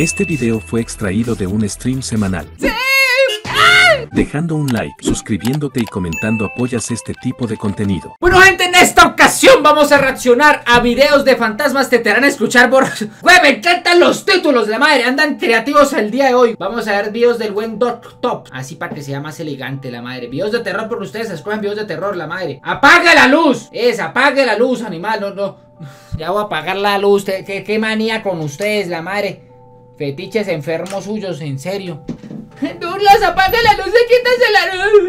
Este video fue extraído de un stream semanal. ¡Sí! Dejando un like, suscribiéndote y comentando apoyas este tipo de contenido. Bueno, gente, en esta ocasión vamos a reaccionar a videos de fantasmas. Te harán escuchar por... Güey, me encantan los títulos, la madre, andan creativos el día de hoy. Vamos a ver videos del buen Doctops, así para que sea más elegante, la madre. Videos de terror, porque ustedes escogen videos de terror, la madre. ¡Apaga la luz! Apague la luz, animal, no. Ya voy a apagar la luz, qué manía con ustedes, la madre. Fetiches enfermos suyos, en serio. Douglas, apaga la luz y quítasela.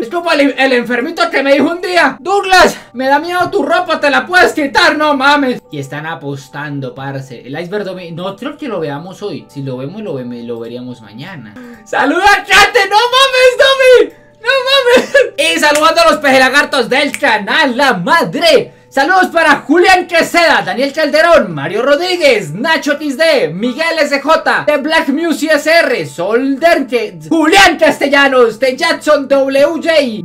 Es como el enfermito que me dijo un día: Douglas, me da miedo tu ropa, te la puedes quitar, no mames. Y están apostando, parce. El iceberg dominó. No creo que lo veamos hoy. Si lo vemos, lo veríamos mañana. ¡Saluda a Kate! ¡No mames, Domi! ¡No mames! Y saludando a los pejelagartos del canal, la madre. Saludos para Julián Queseda, Daniel Calderón, Mario Rodríguez, Nacho XD, Miguel SJ, The Black Music SR, Sol Derke, Julián Castellanos, The Jackson WJ,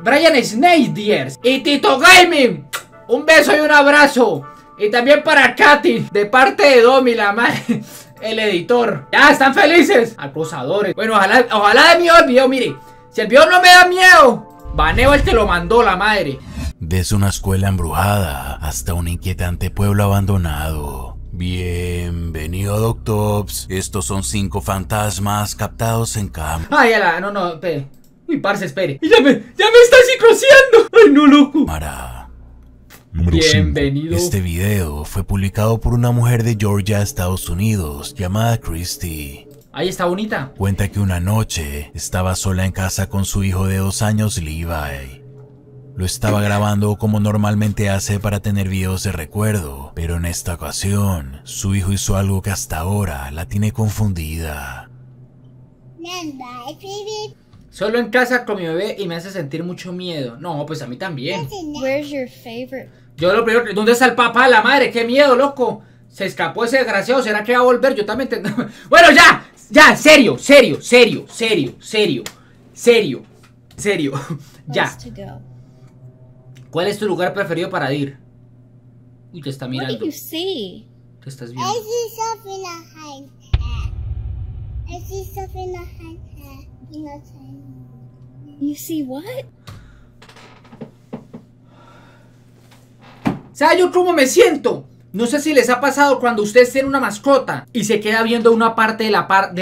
Brian Schneidiers y Tito Gaming. Un beso y un abrazo. Y también para Katy, de parte de Domi, la madre, el editor. Ya están felices, acosadores. Bueno, ojalá de mí el video, mire. Si el video no me da miedo, baneo el que lo mandó, la madre. Desde una escuela embrujada hasta un inquietante pueblo abandonado. Bienvenido, Doctops. Estos son 5 fantasmas captados en cámara. Ay, ala, no, espere. Uy, parce, espere. Ya me está psicociando. Ay, no, loco. Mara. Número 5. Bienvenido. Este video fue publicado por una mujer de Georgia, Estados Unidos, llamada Christy. Ahí está bonita. Cuenta que una noche estaba sola en casa con su hijo de 2 años, Levi. Lo estaba grabando como normalmente hace para tener videos de recuerdo, pero en esta ocasión su hijo hizo algo que hasta ahora la tiene confundida. Solo en casa con mi bebé y me hace sentir mucho miedo. No, pues a mí también. Yo lo primero, ¿dónde está el papá, la madre? ¡Qué miedo, loco! Se escapó ese desgraciado, ¿será que va a volver? Yo también tengo... Bueno, ya, serio. Ya. ¿Cuál es tu lugar preferido para ir? Uy, te está mirando. ¿Qué estás viendo? ¿Sabes yo cómo me siento? No sé si les ha pasado cuando ustedes tienen una mascota y se queda viendo una parte de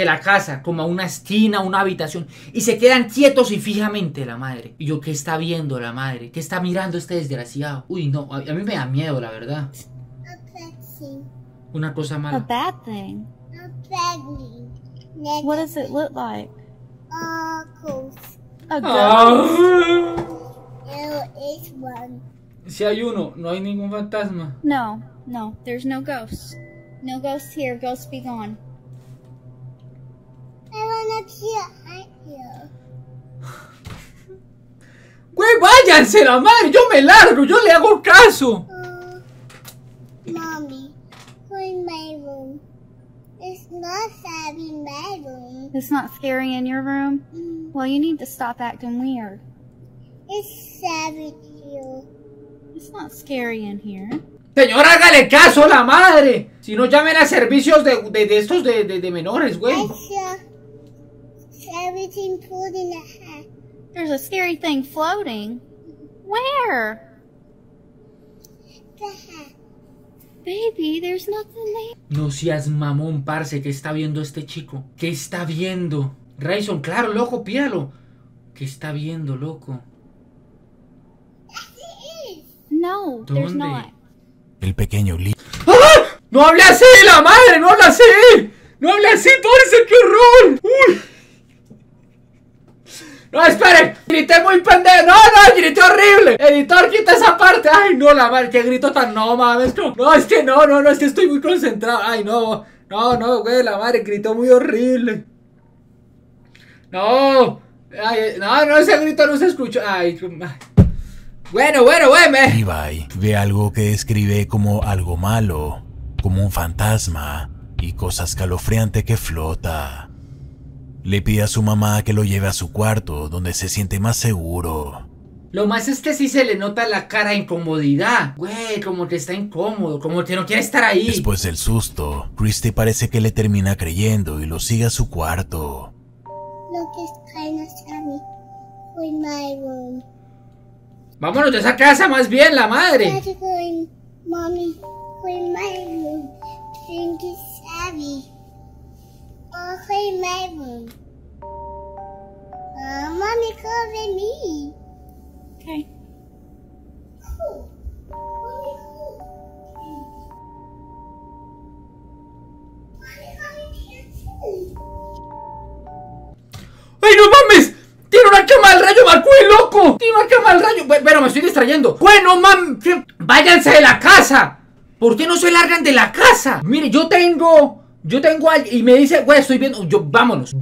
la casa, como a una esquina, una habitación, y se quedan quietos y fijamente, la madre. Y yo, ¿qué está viendo la madre? ¿Qué está mirando este desgraciado? Uy, no, a mí me da miedo, la verdad. Una cosa mala. What does it look like? A ghost. Si hay uno, no hay ningún fantasma. No. No, there's no ghosts. No ghosts here. Ghosts be gone. I wanna kill you. Güey, váyanse la madre. Yo me largo. Yo le hago caso. Mommy, go in my room. It's not scary in my room. It's not scary in your room. Well, you need to stop acting weird. It's scary here. It's not scary in here. Señora, hágale caso a la madre. Si no, llamen a servicios de estos de menores, güey. There's a scary thing floating. Where? Baby, there's nothing there. No seas mamón, parce. ¿Qué está viendo este chico? ¿Qué está viendo? Rayson, claro, loco, pídalo. ¿Qué está viendo, loco? No, there's not. El pequeño Lee. ¡Ah! ¡No hable así, la madre! ¡No hable así! ¡No hable así, parce! ¡Qué horror! ¡Uy! ¡No, espere! ¡Grité muy pendejo! ¡No, no! ¡Grité horrible! ¡Editor, quita esa parte! ¡Ay, no, la madre! ¡Qué grito tan... no, mames! ¡No, es que no! ¡Es que estoy muy concentrado! ¡Ay, no! ¡No, güey! ¡La madre gritó muy horrible! ¡No! ¡Ay, no! ¡Ese grito no se escuchó! ¡Ay, Bueno, Levi ve algo que describe como algo malo, como un fantasma y cosa escalofriante que flota. Le pide a su mamá que lo lleve a su cuarto, donde se siente más seguro. Lo más es que sí se le nota la cara de incomodidad. Güey, como que está incómodo, como que no quiere estar ahí. Después del susto, Christy parece que le termina creyendo y lo sigue a su cuarto. Vámonos de esa casa más bien, la madre. ¡Ay, no mames! ¡Tiene una cama al rayo, Marco y loco! ¡Tiene una cama al rayo! Bueno, me estoy distrayendo. ¡Bueno, mam! ¡Váyanse de la casa! ¿Por qué no se largan de la casa? Mire, yo tengo alguien y me dice, güey, estoy viendo, vámonos,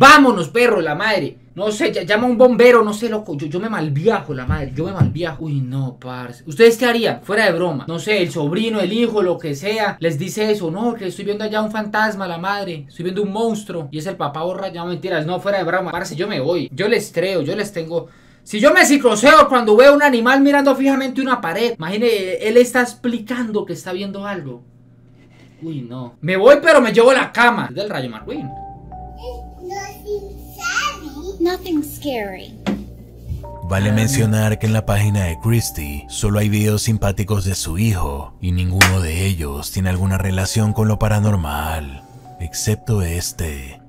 perro, la madre. No sé, llama a un bombero, no sé, loco. Yo me malviajo, la madre, yo me malviajo. Uy, no, parce. ¿Ustedes qué harían? Fuera de broma. No sé, el sobrino, el hijo, lo que sea, les dice eso. No, que estoy viendo allá un fantasma, la madre. Estoy viendo un monstruo. Y es el papá borracho. No, mentiras, no, fuera de broma. Parce, yo me voy. Yo les creo, yo les tengo... Si yo me psicoseo cuando veo a un animal mirando fijamente una pared. Imagine, él está explicando que está viendo algo. Uy, no. Me voy, pero me llevo la cama. Del rayo McQueen. Nothing scary. Vale mencionar que en la página de Christy solo hay videos simpáticos de su hijo y ninguno de ellos tiene alguna relación con lo paranormal, excepto este.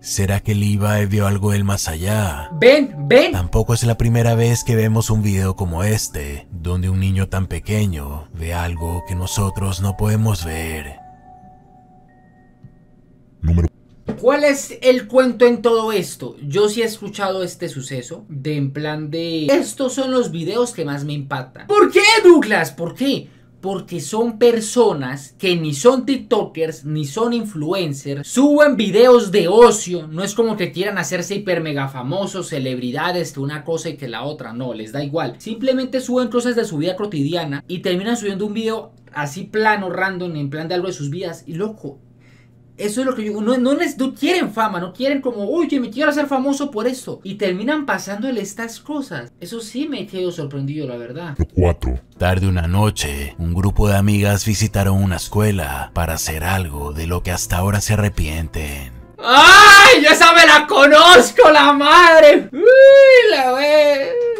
¿Será que Levi vio algo del más allá? Ven. Tampoco es la primera vez que vemos un video como este, donde un niño tan pequeño ve algo que nosotros no podemos ver. ¿Cuál es el cuento en todo esto? Yo sí he escuchado este suceso de en plan de... Estos son los videos que más me impactan. ¿Por qué, Douglas? ¿Por qué? Porque son personas que ni son tiktokers, ni son influencers, suben videos de ocio, no es como que quieran hacerse hiper mega famosos, celebridades, que una cosa y que la otra, no, les da igual. Simplemente suben cosas de su vida cotidiana y terminan subiendo un video así plano, random, en plan de algo de sus vidas y loco. Eso es lo que yo digo, no quieren fama, no quieren como, uy, que me quiero hacer famoso por esto. Y terminan pasándole estas cosas. Eso sí me quedo sorprendido, la verdad. 4. Tarde una noche, un grupo de amigas visitaron una escuela para hacer algo de lo que hasta ahora se arrepienten. ¡Ay! ¡Yo esa me la conozco, la madre! ¡Uy, la wey!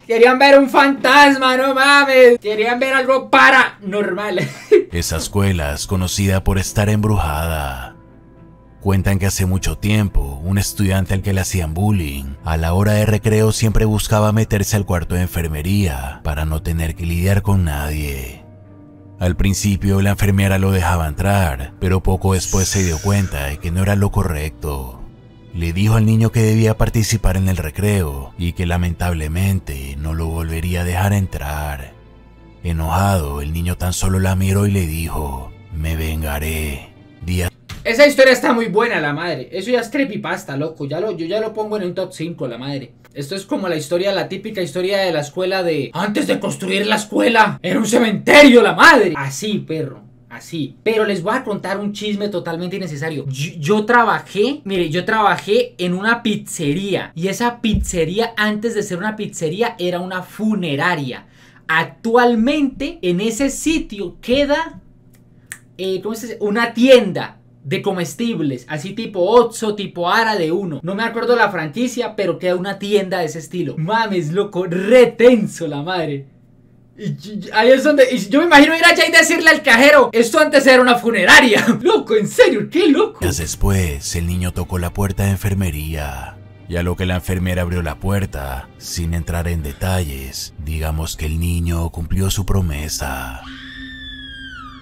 Querían ver un fantasma, no mames. Querían ver algo paranormal. Esa escuela es conocida por estar embrujada. Cuentan que hace mucho tiempo, un estudiante al que le hacían bullying, a la hora de recreo siempre buscaba meterse al cuarto de enfermería para no tener que lidiar con nadie. Al principio la enfermera lo dejaba entrar, pero poco después se dio cuenta de que no era lo correcto. Le dijo al niño que debía participar en el recreo y que lamentablemente no lo volvería a dejar entrar. Enojado, el niño tan solo la miró y le dijo, "Me vengaré". Esa historia está muy buena, la madre. Eso ya es creepypasta, loco. Yo ya lo pongo en un top 5, la madre. Esto es como la historia, la típica historia de la escuela de... Antes de construir la escuela, era un cementerio, la madre. Así, perro, así. Pero les voy a contar un chisme totalmente innecesario. Yo trabajé en una pizzería. Y esa pizzería, antes de ser una pizzería, era una funeraria. Actualmente, en ese sitio queda... ¿cómo se dice? Una tienda de comestibles, así tipo Oxxo, tipo Ara de uno. No me acuerdo la franquicia, pero queda una tienda de ese estilo. Mames, loco, re tenso, la madre. Y ahí es donde y yo me imagino ir allá y decirle al cajero, esto antes era una funeraria. Loco, en serio, qué loco. Días después, el niño tocó la puerta de enfermería. Y a lo que la enfermera abrió la puerta, sin entrar en detalles, digamos que el niño cumplió su promesa.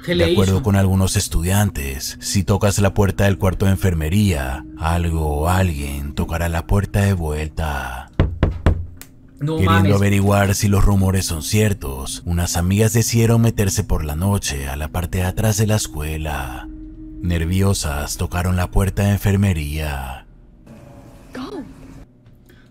De acuerdo con algunos estudiantes, si tocas la puerta del cuarto de enfermería, algo o alguien tocará la puerta de vuelta. No queriendo mames. Averiguar si los rumores son ciertos, unas amigas decidieron meterse por la noche a la parte de atrás de la escuela. Nerviosas, tocaron la puerta de enfermería.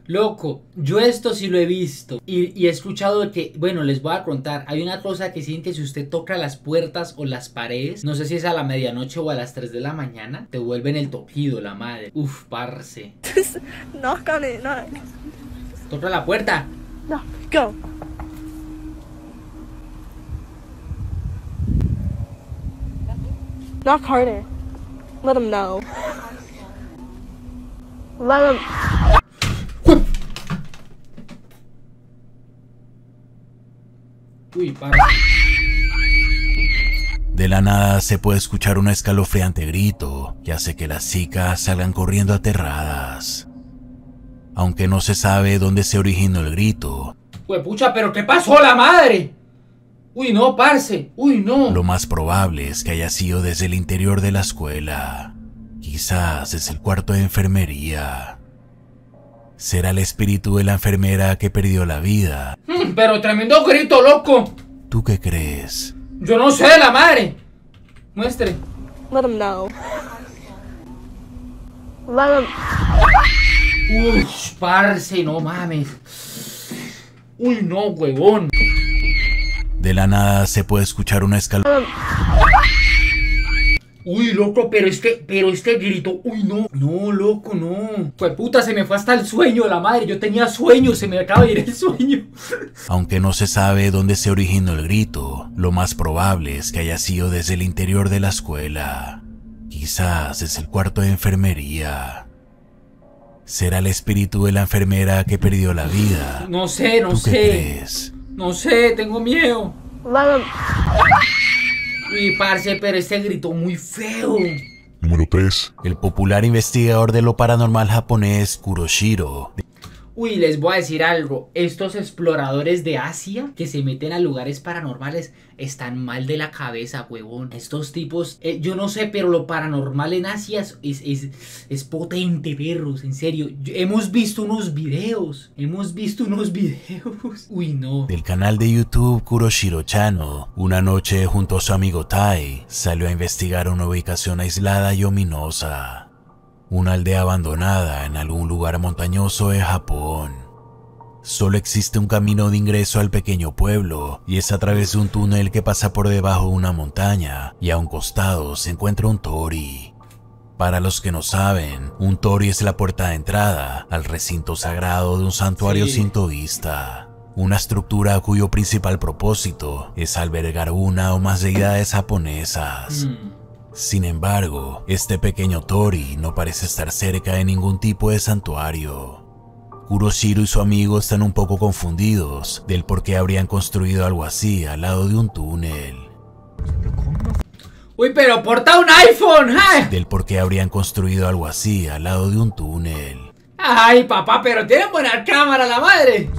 Loco, yo esto sí lo he visto y he escuchado que, bueno, les voy a contar. Hay una cosa que dicen que si usted toca las puertas o las paredes, no sé si es a la medianoche o a las 3 de la mañana, te vuelven el toquido, la madre. Uf, parce. No, no. Toca la puerta. No, go. Knock harder. Let him know. Let him. Uy, para. De la nada se puede escuchar un escalofriante grito que hace que las chicas salgan corriendo aterradas. Aunque no se sabe dónde se originó el grito. Pues pucha, ¿pero qué pasó la madre? Uy no, parce, uy no. Lo más probable es que haya sido desde el interior de la escuela. Quizás desde el cuarto de enfermería. Será el espíritu de la enfermera que perdió la vida. Pero tremendo grito, loco. ¿Tú qué crees? Yo no sé, la madre. Muestre. Let him know. Let him... Uy, parce, no mames. Uy no, huevón. De la nada se puede escuchar una escalofriante. Uy, loco, pero este grito. Uy, no. No, loco, no. Pues puta, se me fue hasta el sueño, la madre. Yo tenía sueño, se me acaba de ir el sueño. Aunque no se sabe dónde se originó el grito, lo más probable es que haya sido desde el interior de la escuela. Quizás desde el cuarto de enfermería. ¿Será el espíritu de la enfermera que perdió la vida? No sé, no sé. ¿Tú qué crees? No sé, tengo miedo. Uy, parce, pero este gritó muy feo. Número 3. El popular investigador de lo paranormal japonés, Kuroshiro. Uy, les voy a decir algo. Estos exploradores de Asia que se meten a lugares paranormales están mal de la cabeza, huevón. Estos tipos, yo no sé, pero lo paranormal en Asia es potente, perros, en serio. Hemos visto unos videos. Uy, no. Del canal de YouTube Kuroshiro Chano, una noche junto a su amigo Tai, salió a investigar una ubicación aislada y ominosa. Una aldea abandonada en algún lugar montañoso de Japón. Solo existe un camino de ingreso al pequeño pueblo y es a través de un túnel que pasa por debajo de una montaña y a un costado se encuentra un torii. Para los que no saben, un torii es la puerta de entrada al recinto sagrado de un santuario sintoísta. Una estructura cuyo principal propósito es albergar una o más deidades japonesas. Sin embargo, este pequeño torii no parece estar cerca de ningún tipo de santuario. Kuroshiro y su amigo están un poco confundidos del por qué habrían construido algo así al lado de un túnel. Uy, pero porta un iPhone, ¿eh? Del por qué habrían construido algo así al lado de un túnel. Ay, papá, pero tiene buena cámara la madre.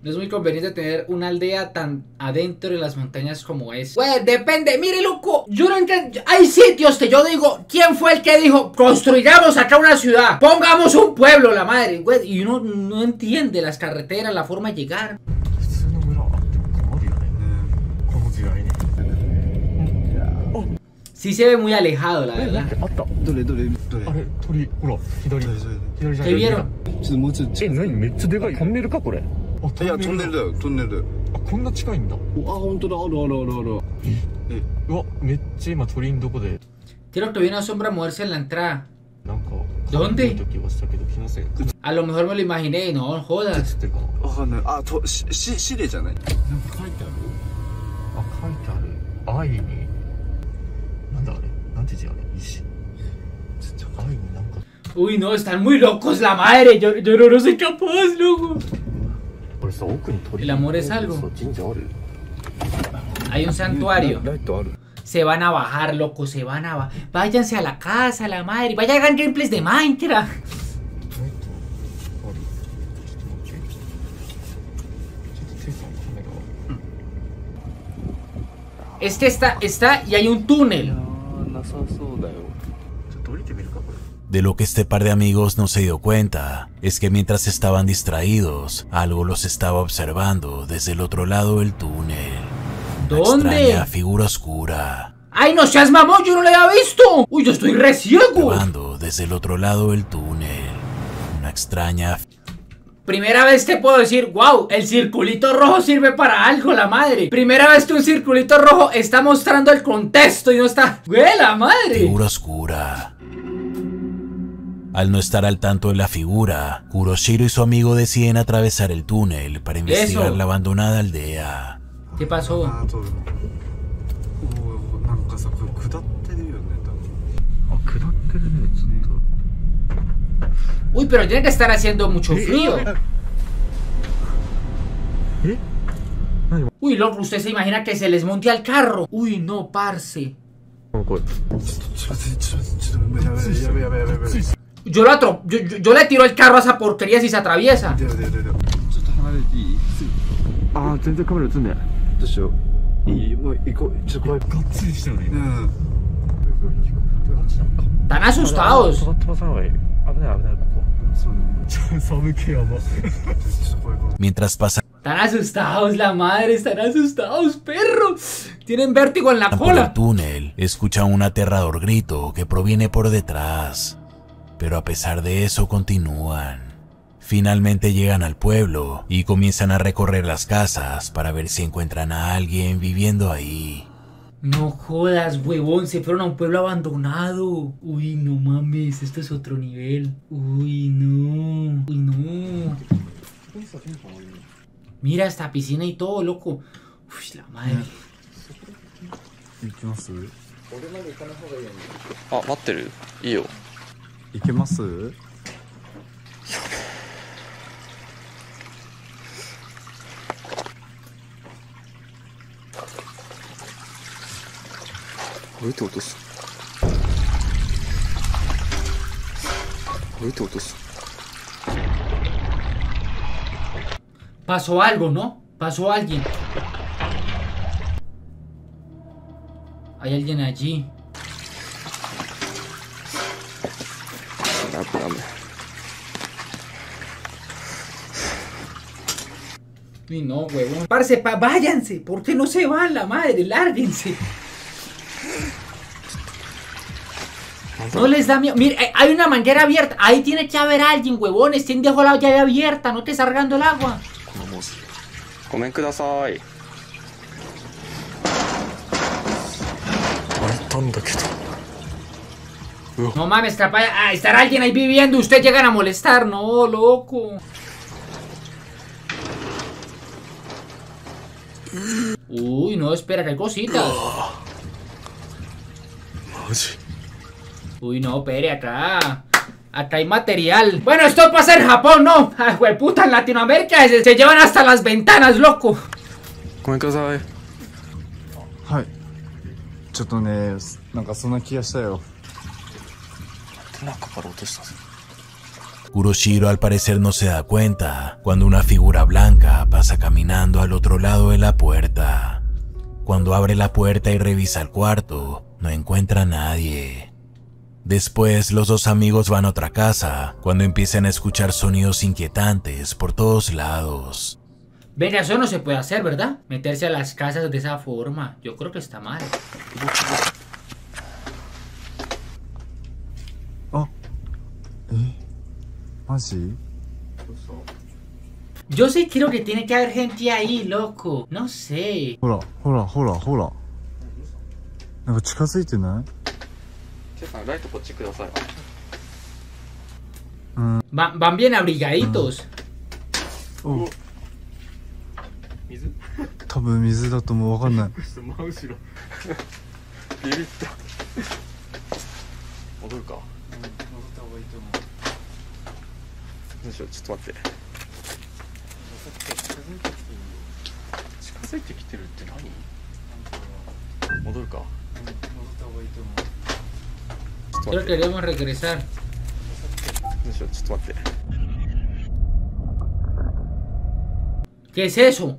No es muy conveniente tener una aldea tan adentro de las montañas como es. Pues depende, mire loco, yo no entiendo. Hay sitios que yo digo, ¿quién fue el que dijo construyamos acá una ciudad? Pongamos un pueblo, la madre, güey. Y uno no entiende las carreteras, la forma de llegar. Sí se ve muy alejado, la verdad. ¿Qué vieron? Creo que vi una sombra moverse en la entrada. ¿Dónde? A lo mejor me lo imaginé, no jodas. Uy, no, están muy locos la madre. Yo no soy capaz, loco. El amor es algo. Hay un santuario. Se van a bajar, loco, se van a bajar. Váyanse a la casa, la madre. Vayan a hagan gameplays de Minecraft. Este está y hay un túnel. De lo que este par de amigos no se dio cuenta, es que mientras estaban distraídos, algo los estaba observando desde el otro lado del túnel. ¿Dónde? Una extraña figura oscura. ¡Ay, no seas mamón! ¡Yo no la había visto! ¡Uy, yo estoy re ciego! Desde el otro lado del túnel. Una extraña... Primera vez te puedo decir, wow, el circulito rojo sirve para algo, la madre. Primera vez que un circulito rojo está mostrando el contexto y no está... ¡Güey, la madre! Figura oscura. Al no estar al tanto de la figura, Kuroshiro y su amigo deciden atravesar el túnel para investigar la abandonada aldea. ¿Qué pasó? Uy, pero tiene que estar haciendo mucho frío. Uy, loco, usted se imagina que se les monte al carro. Uy, no, parce. Yo le tiro el carro a esa porquería si se atraviesa. Están asustados. Mientras pasa. Están asustados, la madre, están asustados, perro. Tienen vértigo en la cola. El túnel escucha un aterrador grito que proviene por detrás, pero a pesar de eso continúan. Finalmente llegan al pueblo y comienzan a recorrer las casas para ver si encuentran a alguien viviendo ahí. No jodas, huevón, se fueron a un pueblo abandonado. Uy, no mames, esto es otro nivel. Uy, no. Uy, no. Mira, esta piscina y todo, loco. Uy, la madre. Ah, mátelo. Yo. ¿Y qué más? Pasó algo, ¿no? Pasó alguien. Hay alguien allí. Y no, huevón. Parce, váyanse. ¿Por qué no se van, la madre? Lárguense. No les da miedo. Mira, hay una manguera abierta. Ahí tiene que haber alguien, huevones. ¿Quién dejó la llave abierta? No te está regando el agua. Vamos. Comen kudasai. No mames, capaz. Ah, estará alguien ahí viviendo. Ustedes llegan a molestar. No, loco. Uy, no, espera, que hay cositas. Uy, no, pere, acá. Acá hay material. Bueno, esto pasa en Japón, ¿no? Ay, hueputa, en Latinoamérica se llevan hasta las ventanas, loco. ¿Cómo que sabe? Ay. Choto ne, nanka sonna ki ga shita yo. Kuroshiro al parecer no se da cuenta cuando una figura blanca pasa caminando al otro lado de la puerta. Cuando abre la puerta y revisa el cuarto, no encuentra a nadie. Después, los dos amigos van a otra casa, cuando empiezan a escuchar sonidos inquietantes por todos lados. Venga, eso no se puede hacer, ¿verdad? Meterse a las casas de esa forma. Yo creo que está mal. Oh. ¿Así? Yo sí creo que tiene que haber gente ahí, loco. No sé. Hola, hola, hola, hola. ¿Naka chikasuite nai? Van bien abrigaditos. Solo queremos regresar. ¿Qué es eso?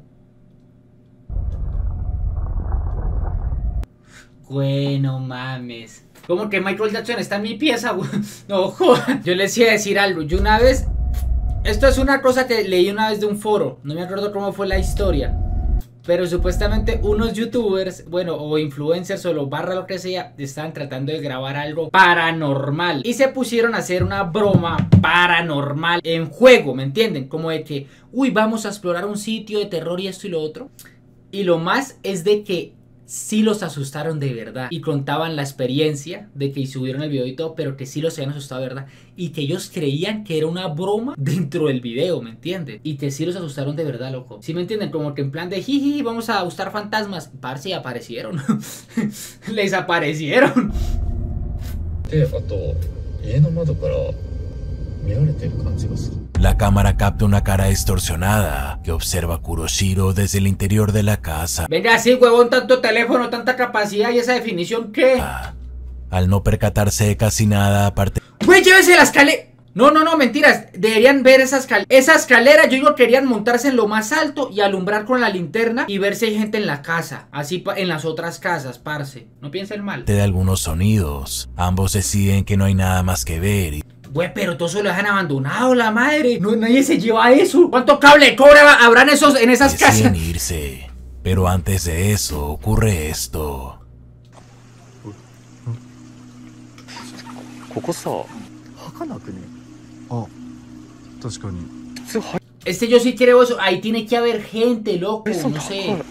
Bueno, mames. ¿Cómo que Michael Jackson está en mi pieza? No, joder. Yo les iba a decir algo. Yo una vez... Esto es una cosa que leí una vez de un foro. No me acuerdo cómo fue la historia. Pero supuestamente unos youtubers, bueno, o influencers o barra lo que sea, estaban tratando de grabar algo paranormal. Y se pusieron a hacer una broma paranormal en juego, ¿me entienden? Como de que, uy, vamos a explorar un sitio de terror y esto y lo otro. Y lo más es de que sí los asustaron de verdad. Y contaban la experiencia de que subieron el video y todo, pero que sí los habían asustado de verdad. Y que ellos creían que era una broma dentro del video, ¿me entiendes? Y que sí los asustaron de verdad, loco. ¿Sí me entienden? Como que en plan de jiji, vamos a asustar fantasmas. Parce, aparecieron. Les aparecieron. て、あと家の窓から見られてる感じがする。La cámara capta una cara distorsionada que observa a Kuroshiro desde el interior de la casa. Venga, así, huevón, tanto teléfono, tanta capacidad y esa definición, ¿qué? Al no percatarse de casi nada, aparte... ¡Güey, llévese la escalera! No, no, no, mentiras, deberían ver esa escalera. Esa escalera, yo digo, querían montarse en lo más alto y alumbrar con la linterna y ver si hay gente en la casa. Así en las otras casas, parce. No piensen mal. De algunos sonidos, ambos deciden que no hay nada más que ver y... Güey, pero todos lo dejan abandonado, la madre. No, nadie se lleva eso. ¿Cuánto cable cobra habrán esos en esas casas? Deciden irse, pero antes de eso ocurre esto. Este yo sí creo eso. Ahí tiene que haber gente, loco. No sé.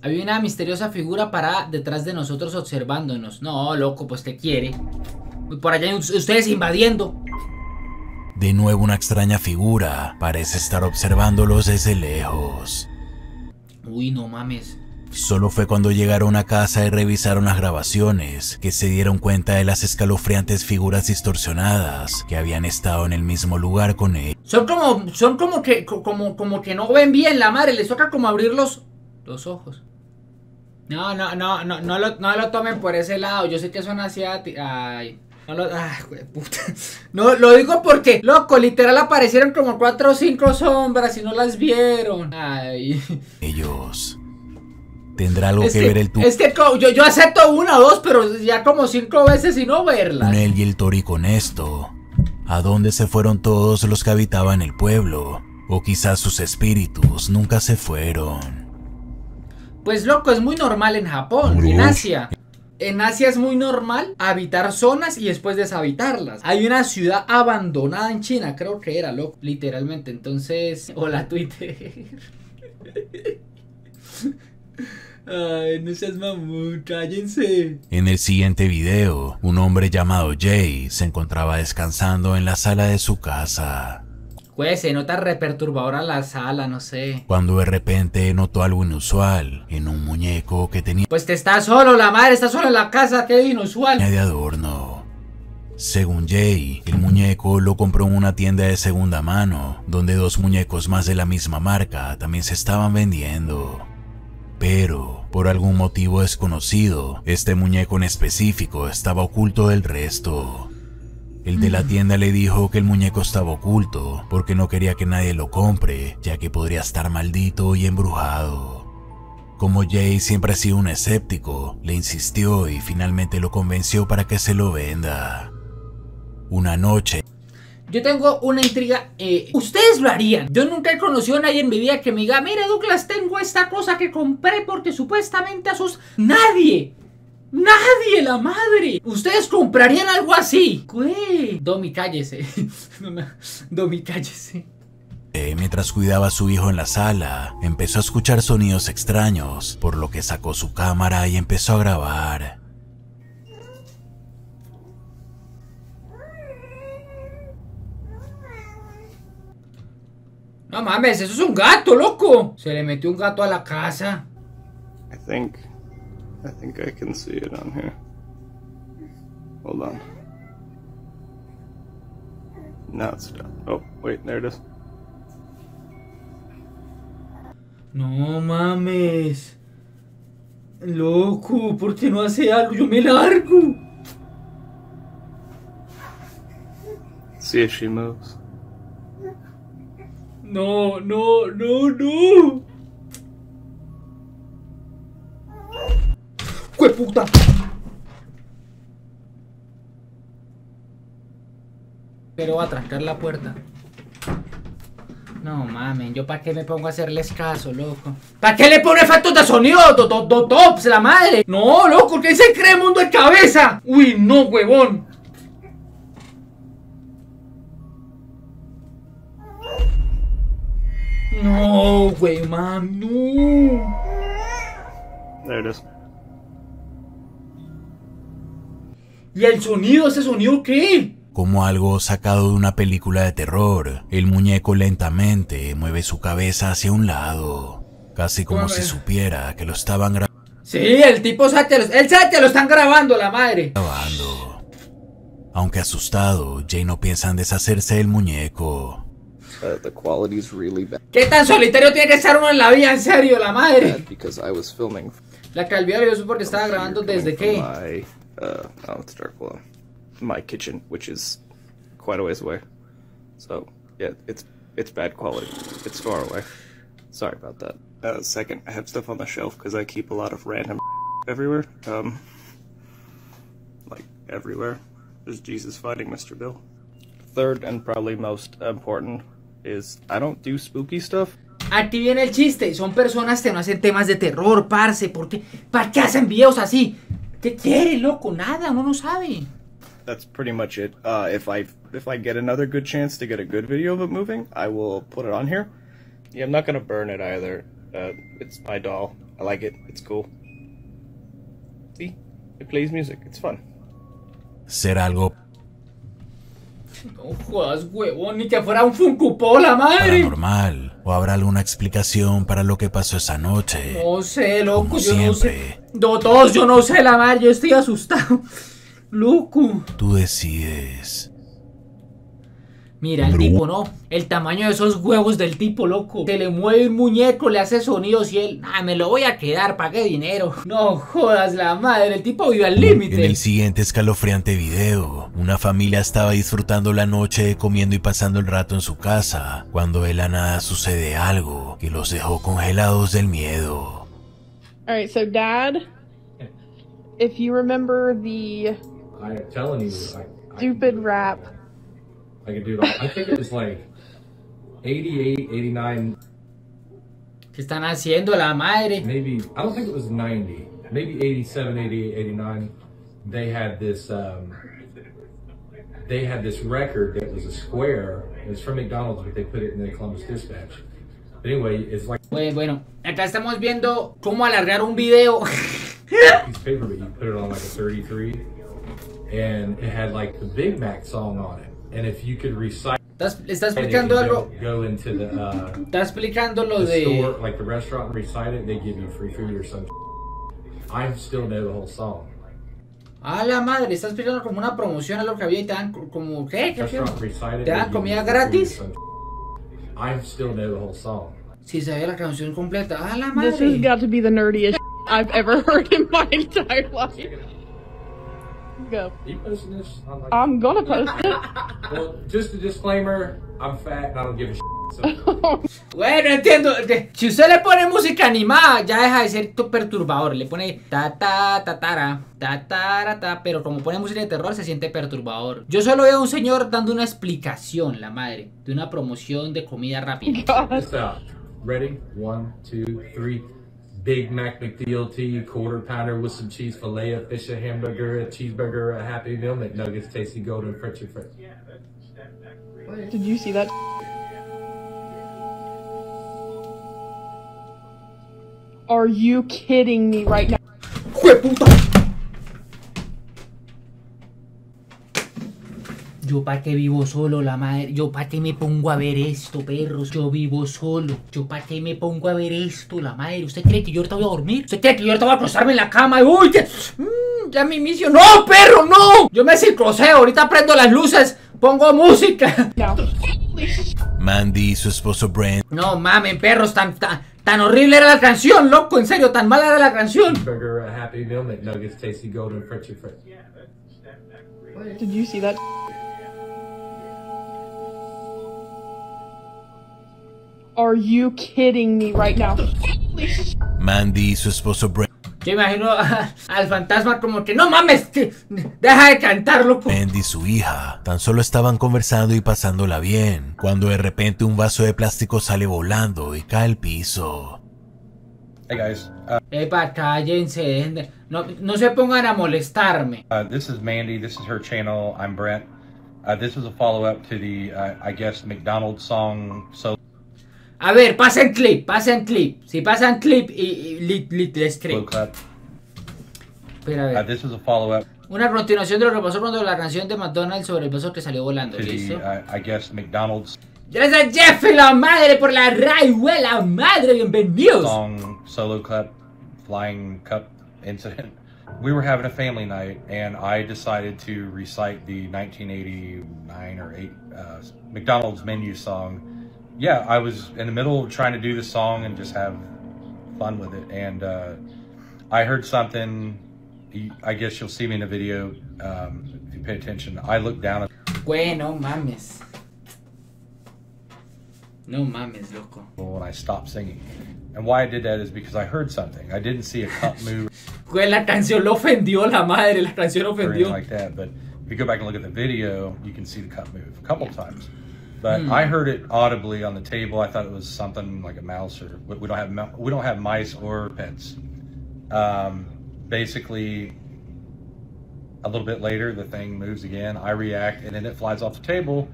Había una misteriosa figura parada detrás de nosotros observándonos. No, loco, pues te quiere. Por allá ustedes invadiendo. De nuevo una extraña figura parece estar observándolos desde lejos. Uy, no mames. Solo fue cuando llegaron a casa y revisaron las grabaciones que se dieron cuenta de las escalofriantes figuras distorsionadas que habían estado en el mismo lugar con él. Son como que no ven bien, la madre, les toca como abrir los ojos. No lo tomen por ese lado. Yo sé que son asiáticos. Ay, puta. No, lo digo porque, loco, literal aparecieron como 4 o 5 sombras y no las vieron. Ay. Ellos. Tendrá algo que ver el túnel. Es que yo acepto 1 o 2, pero ya como 5 veces y no verlas. Túnel y el torii con esto. ¿A dónde se fueron todos los que habitaban el pueblo? O quizás sus espíritus nunca se fueron. Pues loco, es muy normal en Japón, en Asia. En Asia es muy normal habitar zonas y después deshabitarlas. Hay una ciudad abandonada en China, creo que era, loco, literalmente. Entonces, hola Twitter. Ay, no seas mamón, cállense. En el siguiente video, un hombre llamado Jay se encontraba descansando en la sala de su casa. Pues se nota re perturbadora la sala, no sé. Cuando de repente notó algo inusual en un muñeco que tenía... Pues te está solo, la madre, está solo en la casa, qué inusual. ...de adorno. Según Jay, el muñeco lo compró en una tienda de segunda mano, donde 2 muñecos más de la misma marca también se estaban vendiendo. Pero, por algún motivo desconocido, este muñeco en específico estaba oculto del resto. El de la tienda le dijo que el muñeco estaba oculto porque no quería que nadie lo compre, ya que podría estar maldito y embrujado. Como Jay siempre ha sido un escéptico, le insistió y finalmente lo convenció para que se lo venda. Una noche... Yo tengo una intriga, ustedes lo harían. Yo nunca he conocido a nadie en mi vida que me diga: mira Douglas, tengo esta cosa que compré porque supuestamente nadie. ¡Nadie, la madre! ¿Ustedes comprarían algo así? ¿Qué? Domi, cállese. Domi, cállese. Mientras cuidaba a su hijo en la sala, empezó a escuchar sonidos extraños, por lo que sacó su cámara y empezó a grabar. No mames, eso es un gato, loco. Se le metió un gato a la casa. I think I can see it on here. Hold on. Now it's done. Oh, wait, there it is. No mames. Loco, ¿por qué no hace algo? Yo me largo. See if she moves. No, no, no, no. ¡Puta! Pero va a trancar la puerta. No mames, yo para qué me pongo a hacerles caso, loco. ¿Para qué le pone efectos de sonido? Doctops, la madre. No, loco, ¿qué se cree mundo de cabeza? Uy, no, huevón. No, güey, man, no. There it is. Y el sonido, ¿ese sonido qué? como algo sacado de una película de terror. El muñeco lentamente mueve su cabeza hacia un lado, casi como si supiera que lo estaban grabando. Sí, el tipo lo están grabando, la madre. Aunque asustado, Jay no piensa en deshacerse del muñeco. ¿Qué tan solitario tiene que estar uno en la vida? En serio, la madre. La calvidad yo supongo que estaba grabando desde que... my kitchen, which is quite a ways away. So, yeah, it's bad quality. It's far away. Sorry about that. Second, I have stuff on the shelf because I keep a lot of random everywhere. Like, everywhere. There's Jesus fighting Mr. Bill. Third, and probably most important, is I don't do spooky stuff. Aquí viene el chiste. Son personas que no hacen temas de terror, parce. ¿Por qué? ¿Para qué hacen videos así? ¿Qué quiere, loco? Nada, uno no sabe. That's pretty much it. If I get another good chance to get a good video of it moving, I will put it on here. Yeah, I'm not gonna burn it either. It's my doll. I like it. It's cool. See, it plays music. It's fun. Será algo. No jodas, huevón, ni que fuera un Funko, la madre. Normal. ¿O habrá alguna explicación para lo que pasó esa noche? No sé, loco. Como yo siempre. No sé. Todos, yo no sé, la madre. Yo estoy asustado. Loco. Tú decides. Mira, el tipo, no. El tamaño de esos huevos del tipo, loco. Se le mueve un muñeco, le hace sonidos y él... Ah, me lo voy a quedar, pagué dinero. No jodas, la madre. El tipo vive al límite. En el siguiente escalofriante video, una familia estaba disfrutando la noche, comiendo y pasando el rato en su casa, cuando de la nada sucede algo que los dejó congelados del miedo. Alright, so dad, if you remember the... I'm telling you, stupid rap. I can do it all. I think it was like 88, 89. ¿Qué están haciendo, la madre? Maybe I don't think it was 90. Maybe 87, 88, 89. They had this record that was a square. It was from McDonald's, but they put it in the Columbus Dispatch. But anyway, it's like. Bueno, acá estamos viendo cómo alargar un video. Piece of paper, but you put it on like a 33, and it had like the Big Mac song on it. And if you could recite, está explicando algo. Go into the, está explicando lo de store, like the restaurant, and recite it. They give you free food or something. I still know the whole song. Ah, la madre, está explicando como una promoción a lo que había y te dan como ¿qué? Te dan comida gratis. I still know the whole song. Si se ve la canción completa, ah, la madre. This has got to be the nerdiest I've ever heard in my entire life. Go. Are you posting this? I'm gonna post it. Well, just a disclaimer, I'm fat and I don't give a shit, so. Bueno, entiendo. Si usted le pone música animada, ya deja de ser perturbador. Le pone ta ta ta tara, ta ta ta, pero como pone música de terror se siente perturbador. Yo solo veo a un señor dando una explicación, la madre, de una promoción de comida rápida. Ready? 1, 2, 3. Big Mac McDLT, quarter pounder with some cheese, filet, a fish, a hamburger, a cheeseburger, a Happy Meal, McNuggets, tasty golden French fries. Did you see that? Are you kidding me right now? Yo pa' qué vivo solo, la madre. Yo pa' qué me pongo a ver esto, perros. Yo vivo solo. Yo pa' qué me pongo a ver esto, la madre. ¿Usted cree que yo ahorita voy a dormir? ¿Usted cree que yo ahorita voy a acostarme en la cama? ¡Uy! Que... ya me inicio. ¡No, perro, no! Yo me cicloseo. Ahorita prendo las luces. Pongo música. No. Mandy y su esposo Brent. No mamen, perros. Tan horrible era la canción, loco. En serio, tan mala era la canción. Burger, a Happy Meal, McNuggets, tasty golden French fries. Did you see that? Are you kidding me right now? Mandy y su esposo Brent. Yo imagino al fantasma como que no mames, que deja de cantar, loco. Mandy y su hija tan solo estaban conversando y pasándola bien, cuando de repente un vaso de plástico sale volando y cae al piso. Hey guys. Epa, cállense. No se pongan a molestarme. This is Mandy. This is her channel. I'm Brent. This is a follow-up to the, I guess, McDonald's song. So. A ver, pasen clip. Si pasan clip y les creo. This is a follow-up. Una continuación de lo que pasó cuando la canción de McDonald's sobre el vaso que salió volando. ¿Listo? I guess McDonald's. Gracias a Jeff y la madre por la rayuela madre. Bienvenidos. Song, solo cup, flying cup incident. We were having a family night and I decided to recite the 1989 or 8 McDonald's menu song. Yeah, I was in the middle of trying to do the song and just have fun with it. And I heard something. I guess you'll see me in a video if you pay attention. I look down at. Güey, no mames. No mames, loco. When I stopped singing. And why I did that is because I heard something. I didn't see a cup move. Güey, la canción lo ofendió, la madre. La canción lo ofendió. Like that, but if you go back and look at the video, you can see the cup move a couple times. But I heard it audibly on the table. I thought it was something like a mouse or we don't have mice or pets. Basically, a little bit later, the thing moves again. I react, and then it flies off the table,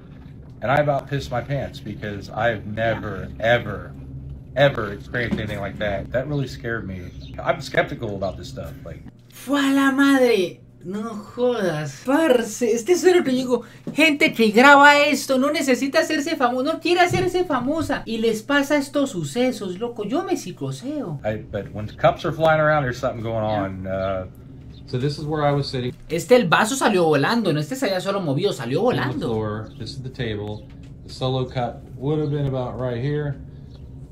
and I about pissed my pants because I've never, ever experienced anything like that. That really scared me. I'm skeptical about this stuff. Like, fue a la madre. No jodas, parce. Este es lo que digo. Gente que graba esto no necesita hacerse famosa, no quiere hacerse famosa y les pasa estos sucesos, loco. Yo me psicoseo. But when cups are flying around, there's something going on. So this is where I was sitting. Este el vaso salió volando, no este salía solo movido, salió volando. This is the table. The solo cup would have been about right here.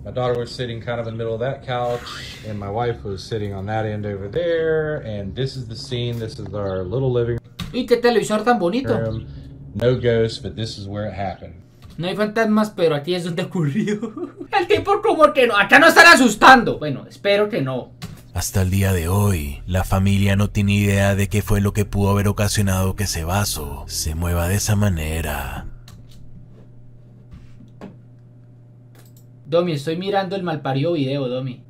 My daughter was sitting kind of in the middle of that couch, and my wife was sitting on that end over there, and this is the scene, this is our little living room. ¿Y qué televisor tan bonito? No ghosts, but this is where it happened. No hay fantasmas, pero aquí es donde ocurrió. El tipo como que no, acá no están asustando. Bueno, espero que no. Hasta el día de hoy, la familia no tiene idea de qué fue lo que pudo haber ocasionado que ese vaso se mueva de esa manera. Domi, estoy mirando el malparido video, Domi.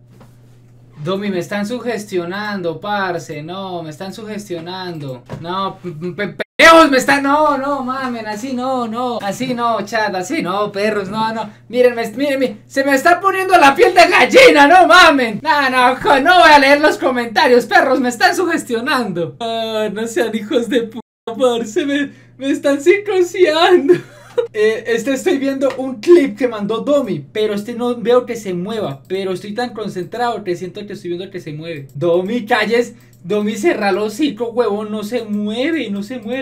Domi, me están sugestionando, parce. No, me están sugestionando. No, perros, me están. No, no, mamen, así no, no. Así no, chat, así no, perros, no, no. Mírenme, mírenme. Se me está poniendo la piel de gallina, no mamen. No, no, no voy a leer los comentarios, perros, me están sugestionando. Ah, no sean hijos de puta, parce. Me están psicoseando. Estoy viendo un clip que mandó Domi, pero no veo que se mueva, pero estoy tan concentrado que siento que estoy viendo que se mueve. Domi, calles, Domi, cerra el hocico, huevón, no se mueve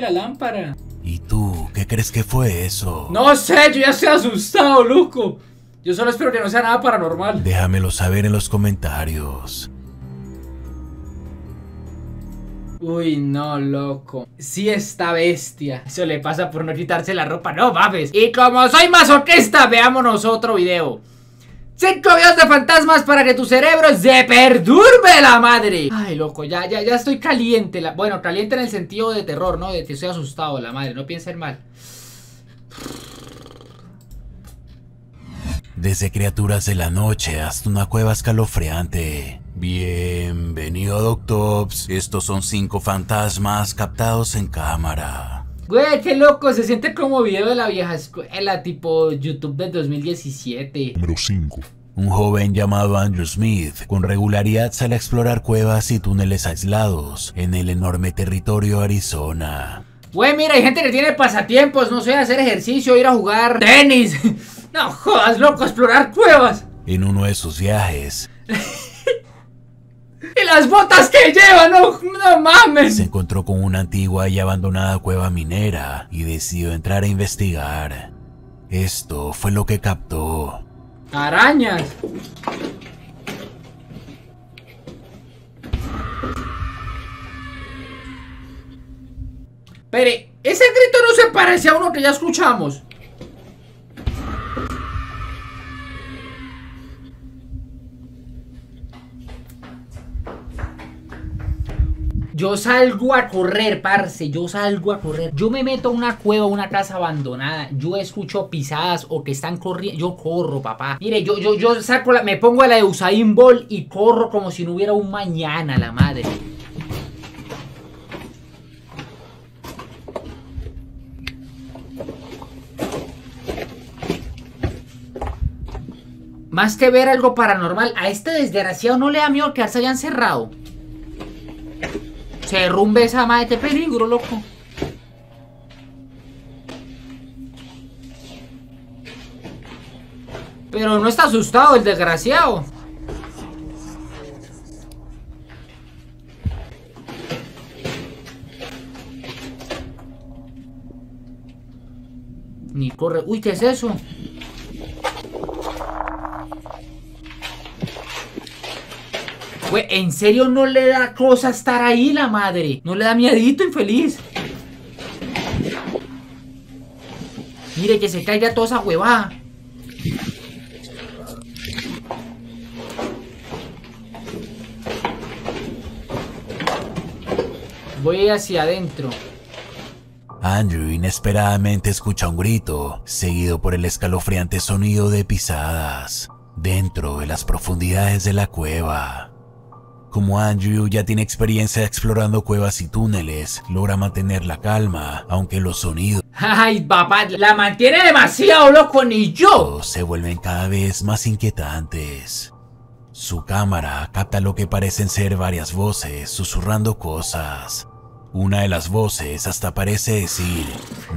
la lámpara. ¿Y tú? ¿Qué crees que fue eso? No sé, yo ya estoy asustado, loco. Yo solo espero que no sea nada paranormal. Déjamelo saber en los comentarios. Uy, no, loco. Sí, esta bestia. Eso le pasa por no quitarse la ropa. No, babes. Y como soy masoquista, veámonos otro video. 5 videos de fantasmas para que tu cerebro se perdurbe la madre. Ay, loco, ya estoy caliente. Bueno, caliente en el sentido de terror, ¿no? De que estoy asustado, la madre. No piensen mal. Desde criaturas de la noche hasta una cueva escalofriante. Bienvenido, Doctops. Estos son 5 fantasmas captados en cámara. Güey, qué loco, se siente como video de la vieja escuela, tipo YouTube del 2017. Número 5. Un joven llamado Andrew Smith con regularidad sale a explorar cuevas y túneles aislados en el enorme territorio de Arizona. Güey, mira, hay gente que tiene pasatiempos, no sé, hacer ejercicio, ir a jugar tenis. No jodas, loco, explorar cuevas. En uno de sus viajes... ¡Y las botas que lleva! ¡No, no mames! Se encontró con una antigua y abandonada cueva minera y decidió entrar a investigar. Esto fue lo que captó. ¡Arañas! Pero, ese grito no se parece a uno que ya escuchamos. Yo salgo a correr, parce, yo salgo a correr. Yo me meto a una cueva, una casa abandonada. Yo escucho pisadas o que están corriendo. Yo corro, papá. Mire, yo saco me pongo a la de Usain Bolt y corro como si no hubiera un mañana, la madre. Más que ver algo paranormal, a este desgraciado no le da miedo quedarse allá encerrado. Se derrumbe esa madre, qué peligro, loco. Pero no está asustado el desgraciado. Ni corre. Uy, ¿qué es eso? Güey, en serio no le da cosa estar ahí, la madre. No le da miedito, infeliz. Mire, que se caiga toda esa huevada. Voy hacia adentro. Andrew inesperadamente escucha un grito, seguido por el escalofriante sonido de pisadas, dentro de las profundidades de la cueva. Como Andrew ya tiene experiencia explorando cuevas y túneles, logra mantener la calma, aunque los sonidos... ¡Ay, papá! ¡La mantiene demasiado, loco! ¡Ni yo! ...se vuelven cada vez más inquietantes. Su cámara capta lo que parecen ser varias voces susurrando cosas. Una de las voces hasta parece decir,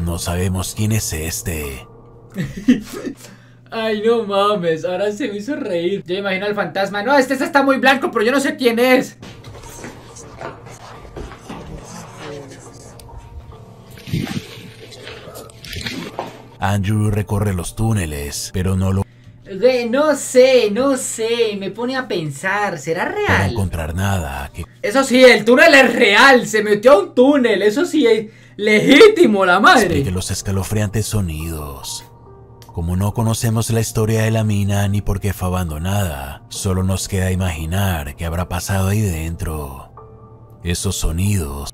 no sabemos quién es este. Ay, no mames, ahora se me hizo reír. Yo imagino al fantasma, no, este está muy blanco, pero yo no sé quién es. Andrew recorre los túneles, pero no lo... No sé, me pone a pensar, ¿será real? Para encontrar nada que... Eso sí, el túnel es real, se metió a un túnel, eso sí es legítimo, la madre. Explique los escalofriantes sonidos. Como no conocemos la historia de la mina ni por qué fue abandonada, solo nos queda imaginar qué habrá pasado ahí dentro. Esos sonidos...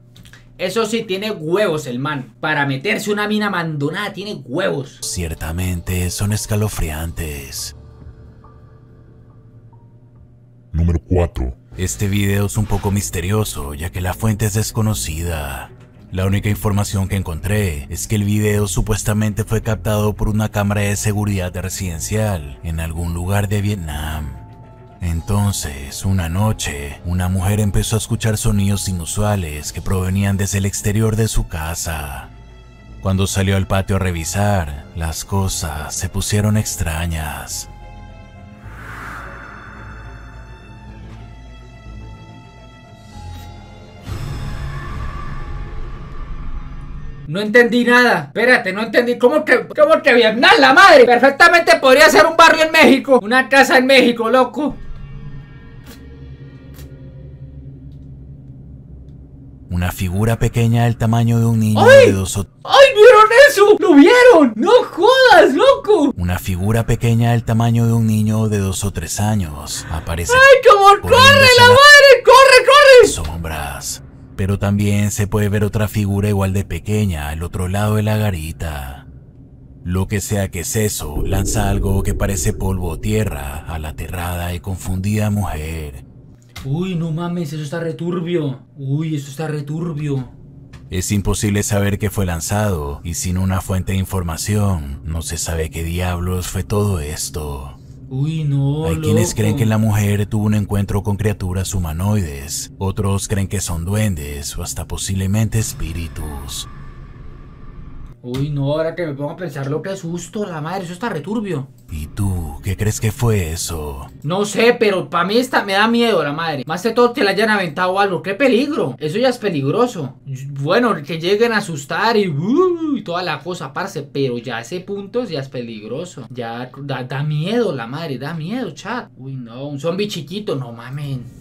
Eso sí, tiene huevos el man. Para meterse una mina abandonada tiene huevos. Ciertamente son escalofriantes. Número 4. Este video es un poco misterioso, ya que la fuente es desconocida. La única información que encontré es que el video supuestamente fue captado por una cámara de seguridad residencial en algún lugar de Vietnam. Entonces, una noche, una mujer empezó a escuchar sonidos inusuales que provenían desde el exterior de su casa. Cuando salió al patio a revisar, las cosas se pusieron extrañas. No entendí nada. Espérate, no entendí. ¿Cómo que Vietnam, la madre? Perfectamente podría ser un barrio en México. Una casa en México, loco. Una figura pequeña del tamaño de un niño de dos o... ¡Ay! ¿Vieron eso? ¡Lo vieron! ¡No jodas, loco! Una figura pequeña del tamaño de un niño de 2 o 3 años aparece... ¡Ay, cómo corre la madre! ¡Corre, corre! Sombras. Pero también se puede ver otra figura igual de pequeña al otro lado de la garita. Lo que sea que es eso, lanza algo que parece polvo o tierra a la aterrada y confundida mujer. Uy, no mames, eso está returbio. Uy, eso está returbio. Es imposible saber qué fue lanzado y sin una fuente de información, no se sabe qué diablos fue todo esto. Uy, no, hay loco. Quienes creen que la mujer tuvo un encuentro con criaturas humanoides, otros creen que son duendes o hasta posiblemente espíritus. Uy, no, ahora que me pongo a pensar lo que es susto, la madre, eso está returbio. ¿Y tú? ¿Qué crees que fue eso? No sé, pero para mí me da miedo, la madre. Más de todo que le hayan aventado algo, ¡qué peligro! Eso ya es peligroso. Bueno, que lleguen a asustar y toda la cosa, parce, pero ya a ese punto ya es peligroso. Ya da miedo, la madre, da miedo, chat. Uy, no, un zombie chiquito, no mamen.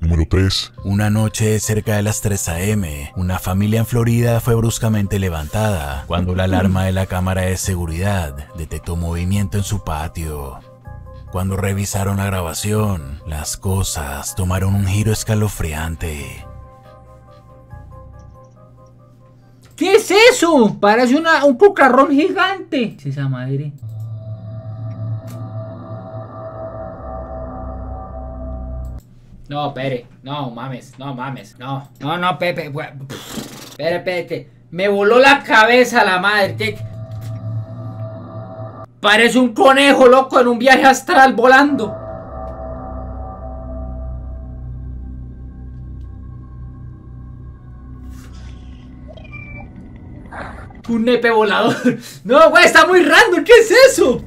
Número 3. Una noche cerca de las 3 a.m., una familia en Florida fue bruscamente levantada cuando la alarma de la cámara de seguridad detectó movimiento en su patio. Cuando revisaron la grabación, las cosas tomaron un giro escalofriante. ¿Qué es eso? Parece un cucarrón gigante. ¿Es esa madre? No, Pere, no mames, no, Pepe, Pere, me voló la cabeza la madre, que... Parece un conejo, loco, en un viaje astral volando. Cunepe volador. No, güey, está muy random. ¿Qué es eso?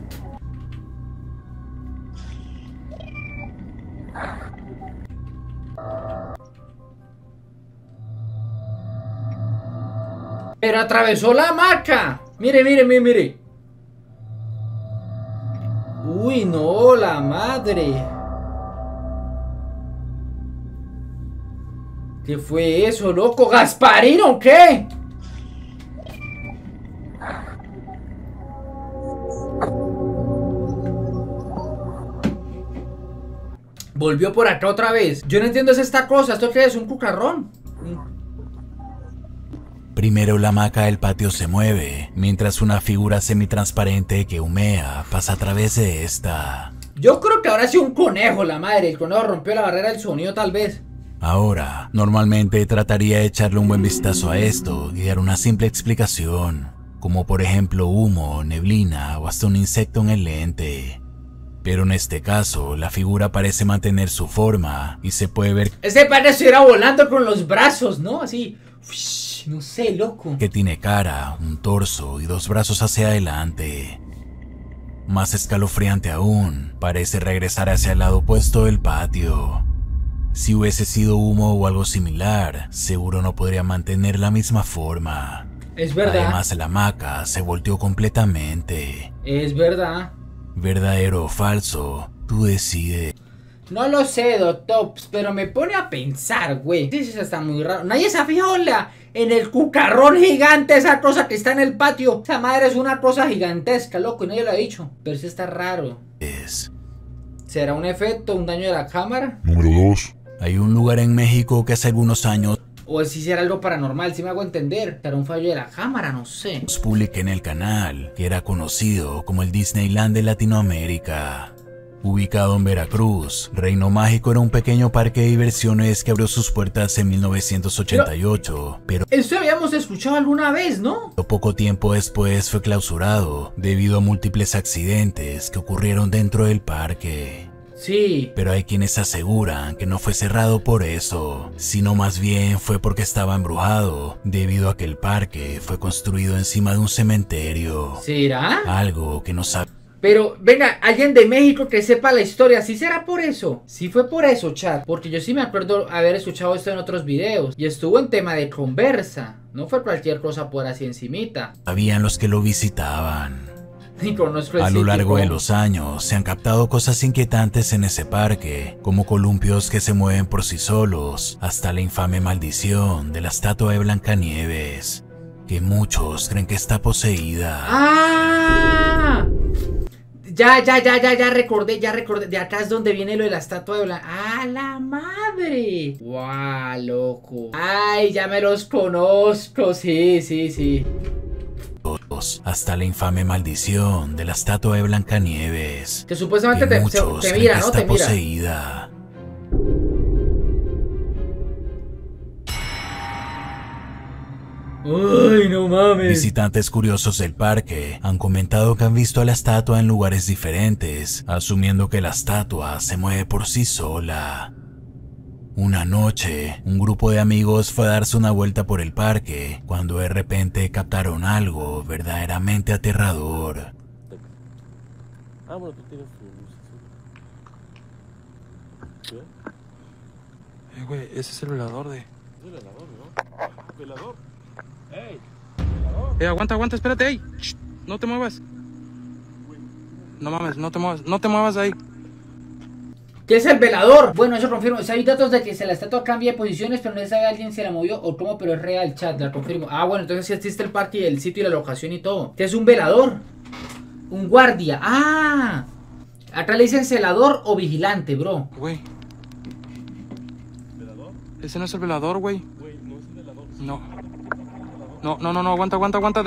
Pero atravesó la hamaca. Mire, mire, mire, mire. Uy, no, la madre. ¿Qué fue eso, loco? ¿Gasparín o qué? Volvió por acá otra vez. Yo no entiendo esta cosa. ¿Esto qué es? ¿Un cucarrón? Primero la hamaca del patio se mueve, mientras una figura semitransparente que humea pasa a través de esta. Yo creo que ahora sí un conejo, la madre. El conejo rompió la barrera del sonido, tal vez. Ahora, normalmente trataría de echarle un buen vistazo a esto y dar una simple explicación, como por ejemplo humo, neblina o hasta un insecto en el lente. Pero en este caso, la figura parece mantener su forma y se puede ver... Este padre estuviera volando con los brazos, ¿no? Así... Uish. No sé, loco. Que tiene cara, un torso y dos brazos hacia adelante. Más escalofriante aún, parece regresar hacia el lado opuesto del patio. Si hubiese sido humo o algo similar, seguro no podría mantener la misma forma. Es verdad. Además, la hamaca se volteó completamente. Es verdad. ¿Verdadero o falso? Tú decides. No lo sé, Doctops, pero me pone a pensar, güey. Eso está muy raro. Nadie se ha fijado en el cucarrón gigante, esa cosa que está en el patio. Esa madre es una cosa gigantesca, loco, y nadie lo ha dicho. Pero sí está raro. Es. ¿Será un efecto, un daño de la cámara? Número 2. Hay un lugar en México que hace algunos años... O si será algo paranormal, si me hago entender. Será un fallo de la cámara, no sé. Nos publiqué en el canal, que era conocido como el Disneyland de Latinoamérica. Ubicado en Veracruz, Reino Mágico era un pequeño parque de diversiones que abrió sus puertas en 1988, pero... Eso habíamos escuchado alguna vez, ¿no? Poco tiempo después fue clausurado, debido a múltiples accidentes que ocurrieron dentro del parque. Sí. Pero hay quienes aseguran que no fue cerrado por eso, sino más bien fue porque estaba embrujado, debido a que el parque fue construido encima de un cementerio. ¿Será? Algo que no sabe. Pero, venga, alguien de México que sepa la historia, ¿sí será por eso? Sí fue por eso, chat, porque yo sí me acuerdo haber escuchado esto en otros videos, y estuvo en tema de conversa, no fue cualquier cosa por así encimita. Habían los que lo visitaban. Y conozco el sitio. A lo largo de los años, se han captado cosas inquietantes en ese parque, como columpios que se mueven por sí solos, hasta la infame maldición de la estatua de Blancanieves, que muchos creen que está poseída. ¡Ah! Ya recordé. De acá es donde viene lo de la estatua de Blanca. ¡Ah, la madre! ¡Guau, loco! ¡Ay, ya me los conozco! Sí, sí, sí. Hasta la infame maldición de la estatua de Blancanieves. Que supuestamente que te mira, ¿no? Está poseída. ¡Ay, no mames! Visitantes curiosos del parque han comentado que han visto a la estatua en lugares diferentes, asumiendo que la estatua se mueve por sí sola. Una noche, un grupo de amigos fue a darse una vuelta por el parque, cuando de repente captaron algo verdaderamente aterrador. Ah, bueno, tú tienes tu luz. ¿Qué? Güey, ese es el velador de... Es el velador, ¿no? ¿Velador? Hey, aguanta, espérate, hey. Shh, no te muevas. No mames, no te muevas ahí. ¿Qué es el velador? Bueno, eso confirmo. O sea, hay datos de que la estatua cambia de posiciones, pero no se sabe alguien si la movió o cómo, pero es real, chat, la confirmo. Ah, bueno, entonces sí existe el parque, el sitio y la locación y todo. ¿Qué es un velador? Un guardia. Ah, acá le dicen celador o vigilante, bro. Güey. ¿Velador? Ese no es el velador, güey. Güey, no es el velador. No. No, aguanta,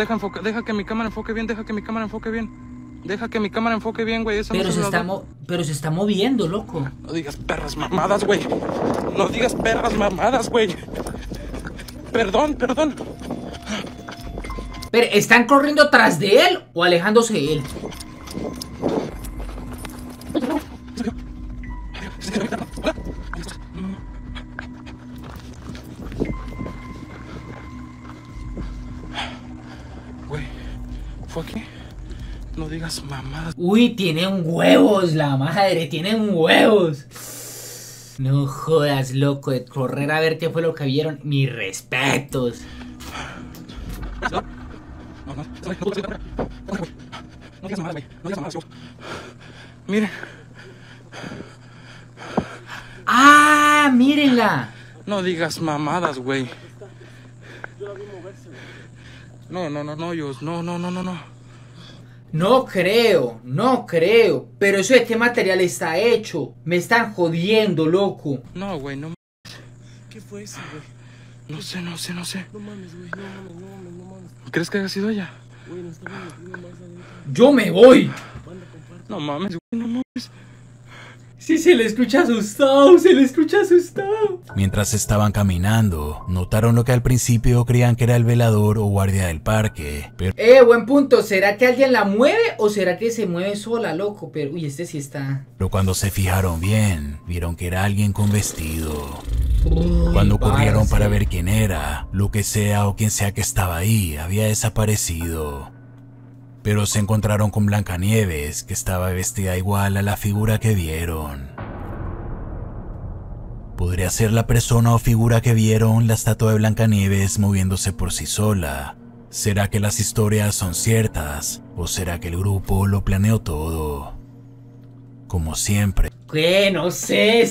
deja que mi cámara enfoque bien, güey, esa pero no se está moviendo, loco. No digas perras mamadas, güey. Perdón. Pero, ¿están corriendo tras de él o alejándose de él? unas mamadas. Uy, tienen huevos, la madre, tienen huevos. No jodas, loco, de correr a ver qué fue lo que vieron. Mis respetos. No digas mamadas, güey, no digas mamadas, yo. Miren. ¡Ah! ¡Mírenla! No digas mamadas, güey. No, yo, no. No creo. Pero eso de qué material está hecho. Me están jodiendo, loco. No, güey, no. ¿Qué fue eso, güey? No sé. No mames, güey, no mames. ¿Crees que haya sido ella? Güey, no está bien, más adentro. ¡Yo me voy! No mames, güey, no mames. Sí, se le escucha asustado. Mientras estaban caminando, notaron lo que al principio creían que era el velador o guardia del parque. Pero... buen punto. ¿Será que alguien la mueve o será que se mueve sola, loco? Pero, uy, este sí está... Pero cuando se fijaron bien, vieron que era alguien con vestido. Uy, cuando corrieron para ver quién era, lo que sea o quien sea que estaba ahí había desaparecido. Pero se encontraron con Blancanieves, que estaba vestida igual a la figura que vieron. Podría ser la persona o figura que vieron la estatua de Blancanieves moviéndose por sí sola. ¿Será que las historias son ciertas? ¿O será que el grupo lo planeó todo? Como siempre. ¿Qué? No sé,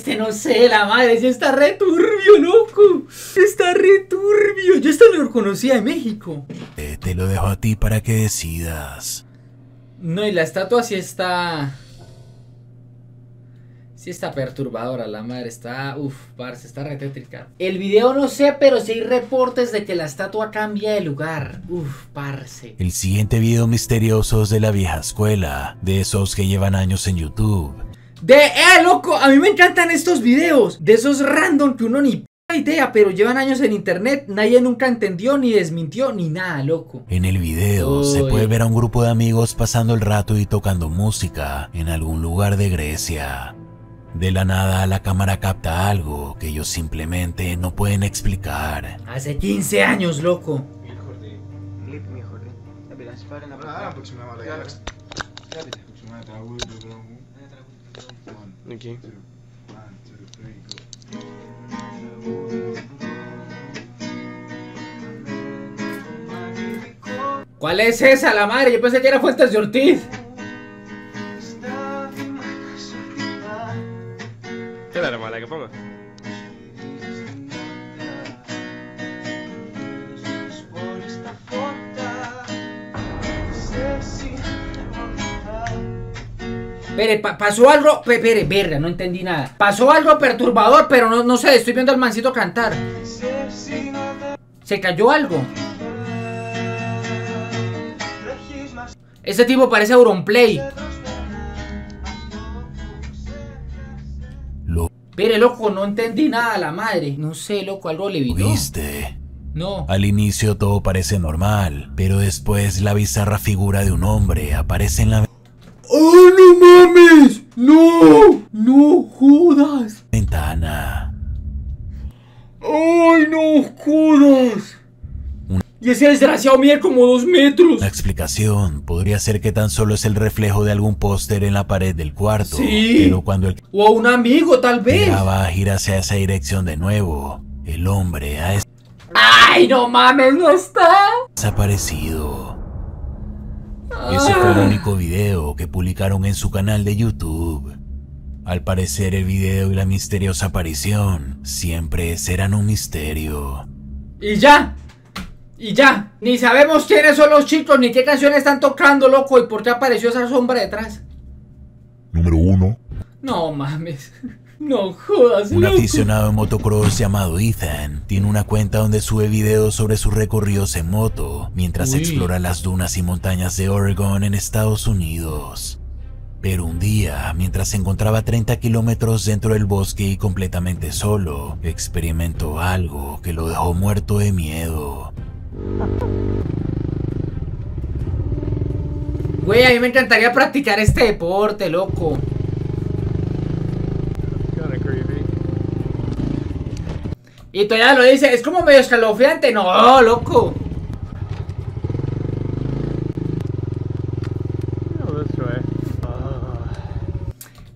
la madre, ya está re turbio, loco. Está re turbio, yo esto lo conocía de México. Te lo dejo a ti para que decidas. No, y la estatua sí está perturbadora, la madre, está... Uf, parce, está re tétrica. El video no sé, pero sí hay reportes de que la estatua cambia de lugar. Uf, parce. El siguiente video misterioso es de la vieja escuela, de esos que llevan años en YouTube. Loco, a mí me encantan estos videos de esos random que uno ni idea, pero llevan años en internet. Nadie nunca entendió, ni desmintió, ni nada, loco. En el video se puede ver a un grupo de amigos pasando el rato y tocando música en algún lugar de Grecia. De la nada la cámara capta algo que ellos simplemente no pueden explicar. Hace 15 años, loco. Okay. ¿Cuál es esa, la madre? Yo pensé que era Fuentes de Ortiz. ¿Qué era la mala que ponga? Pere, pasó algo, pere, verga, no entendí nada. Pasó algo perturbador, pero no sé, estoy viendo al mancito cantar. Se cayó algo. Este tipo parece Auronplay. Pere, loco, no entendí nada, la madre. No sé, loco, algo le vino. ¿Viste? No. Al inicio todo parece normal, pero después la bizarra figura de un hombre aparece en la... ¡Oh, no mames! ¡No! ¡No jodas! Ventana. ¡Ay, no jodas! Y ese desgraciado mide como 2 metros. La explicación podría ser que tan solo es el reflejo de algún póster en la pared del cuarto. Sí. Pero cuando el... O a un amigo, tal vez. Va a girar hacia esa dirección de nuevo. El hombre ha... ¡Ay, no mames! ¡No está! Desaparecido. Ese fue el único video que publicaron en su canal de YouTube. Al parecer el video y la misteriosa aparición siempre serán un misterio. Y ya, ni sabemos quiénes son los chicos, ni qué canciones están tocando, loco, y por qué apareció esa sombra detrás. Número 1. No mames. No jodas, loco. Un aficionado en motocross llamado Ethan tiene una cuenta donde sube videos sobre sus recorridos en moto mientras explora las dunas y montañas de Oregon en Estados Unidos. Pero un día, mientras se encontraba 30 kilómetros dentro del bosque y completamente solo, experimentó algo que lo dejó muerto de miedo. Güey, a mí me encantaría practicar este deporte, loco. Y todavía lo dice, es como medio escalofriante. No, loco.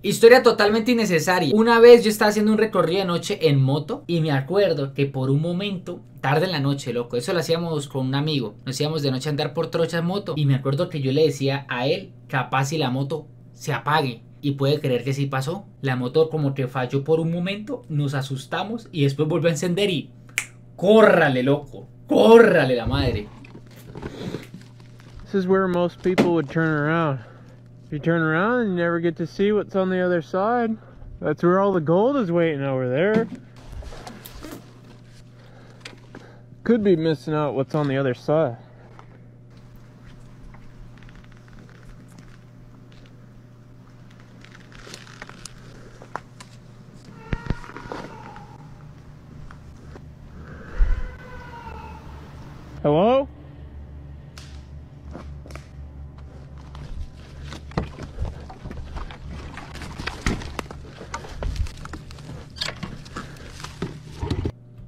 Historia totalmente innecesaria. Una vez yo estaba haciendo un recorrido de noche en moto y me acuerdo que por un momento, tarde en la noche, loco, eso lo hacíamos con un amigo, nos íbamos de noche a andar por trocha en moto y me acuerdo que yo le decía a él, capaz si la moto se apague. Y puede creer que sí pasó. La moto como que falló por un momento, nos asustamos y después volvió a encender y... ¡córrale, loco! ¡Córrale la madre! This is where most people would turn around. If you turn around, you never get to see what's on the other side. That's where all the gold is waiting over there. Could be missing out what's on the other side. Hello?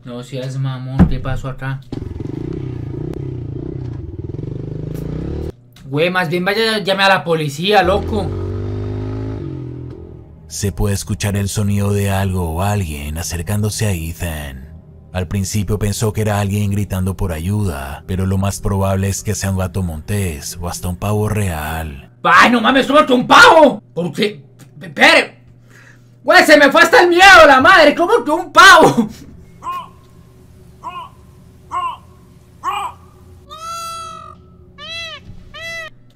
No seas mamón, ¿qué pasó acá? Güey, más bien vaya, llame a la policía, loco. Se puede escuchar el sonido de algo o alguien acercándose a Ethan. Al principio pensó que era alguien gritando por ayuda, pero lo más probable es que sea un gato montés o hasta un pavo real. ¡Ay, no mames, suelto un pavo! ¿Por qué? ¡Espere! ¡Güey, se me fue hasta el miedo, la madre! ¿Cómo que un pavo?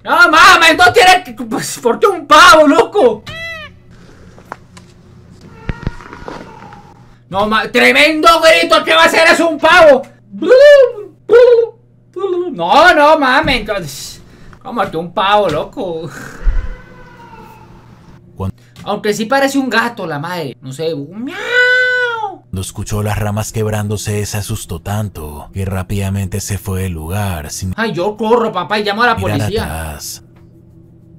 ¡No mames, no tiene que... ¿Por qué un pavo, loco? No mames, tremendo grito que va a hacer es un pavo. No, no mames. Como que un pavo, loco. Aunque sí parece un gato, la madre. No sé. ¡Miau! Cuando escuchó las ramas quebrándose, se asustó tanto que rápidamente se fue del lugar. Sin... ay, yo corro, papá, y llamo a la policía. Atrás.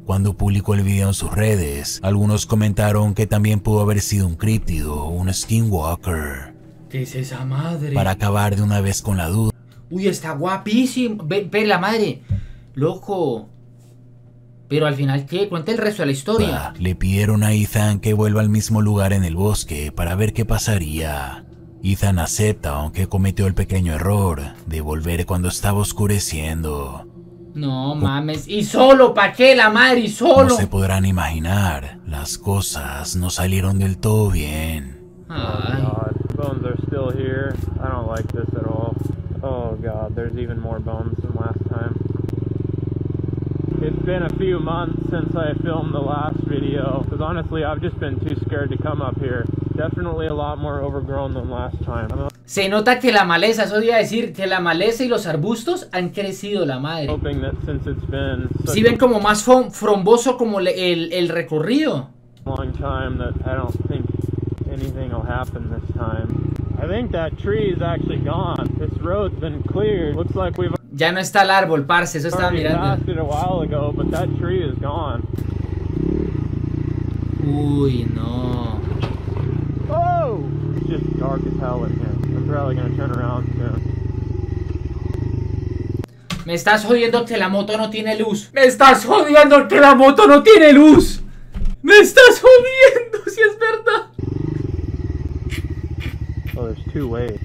Cuando publicó el video en sus redes, algunos comentaron que también pudo haber sido un críptido, un skinwalker. ¿Qué es esa madre? Para acabar de una vez con la duda. Uy, está guapísimo. Ve la madre. Loco. Pero al final, ¿qué? Cuenta el resto de la historia. Le pidieron a Ethan que vuelva al mismo lugar en el bosque para ver qué pasaría. Ethan acepta, aunque cometió el pequeño error de volver cuando estaba oscureciendo. No mames, y solo, ¿pa' qué la madre? Y solo. Como se podrán imaginar, las cosas no salieron del todo bien. Ay. Se nota que la maleza, eso iba a decir, que la maleza y los arbustos han crecido, la madre. Si ven como más frondoso como el recorrido. Ya no está el árbol, parce, eso estaba mirando. Uy, no. Oh, it's just dark as hell in here. I'm probably gonna turn around soon. Me estás jodiendo que la moto no tiene luz. Me estás jodiendo que la moto no tiene luz. Me estás jodiendo, si es verdad. Oh, there's two ways.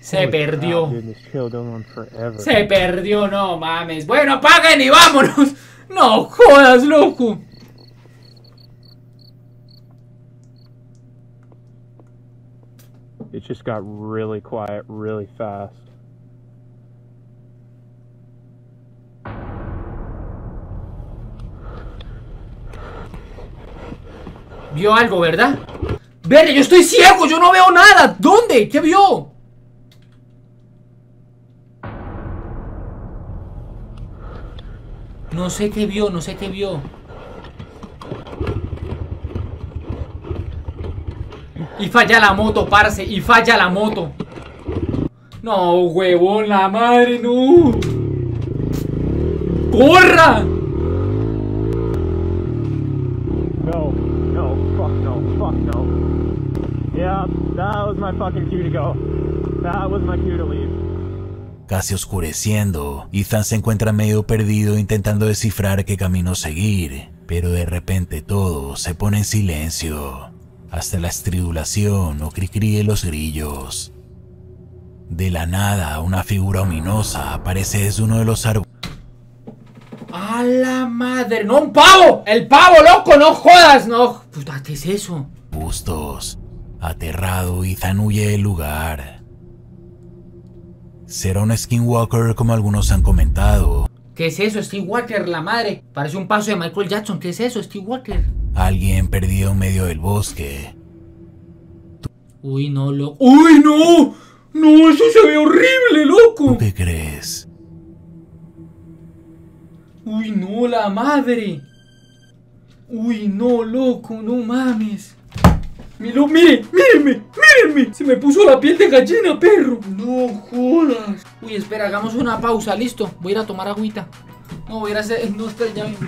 Se perdió. God, dude, this trail going on forever. Se perdió, no mames. Bueno, apaguen y vámonos. No jodas, loco. It just got really quiet, really fast. Vio algo, ¿verdad? Verga, yo estoy ciego, yo no veo nada. ¿Dónde? ¿Qué vio? No sé qué vio, no sé qué vio. Y falla la moto, parce, y falla la moto. No, huevón, la madre, no. ¡Corra! No, no, fuck no, fuck no. Yeah, that was my fucking cue to go. That was my cue to leave. Casi oscureciendo, Ethan se encuentra medio perdido intentando descifrar qué camino seguir. pero de repente todo se pone en silencio, hasta la estridulación o cricrí de los grillos. De la nada, una figura ominosa aparece desde uno de los árboles. ¡A la madre! ¡No, un pavo! ¡El pavo, loco! ¡No jodas! ¡No! Puta, ¿qué es eso? Bustos. Aterrado, Ethan huye del lugar. Será un skinwalker, como algunos han comentado. ¿Qué es eso, Skinwalker? La madre. Parece un paso de Michael Jackson. ¿Qué es eso, Skinwalker? Alguien perdido en medio del bosque. Uy, no, loco. ¡Uy, no! ¡No, eso se ve horrible, loco! ¿Qué crees? ¡Uy, no, la madre! ¡Uy, no, loco! ¡No mames! ¡Miren, mírenme! ¡Mírenme! Se me puso la piel de gallina, perro. ¡No jodas! Uy, espera, hagamos una pausa, listo. Voy a ir a tomar agüita. No, voy a hacer... No, espera, ya vengo.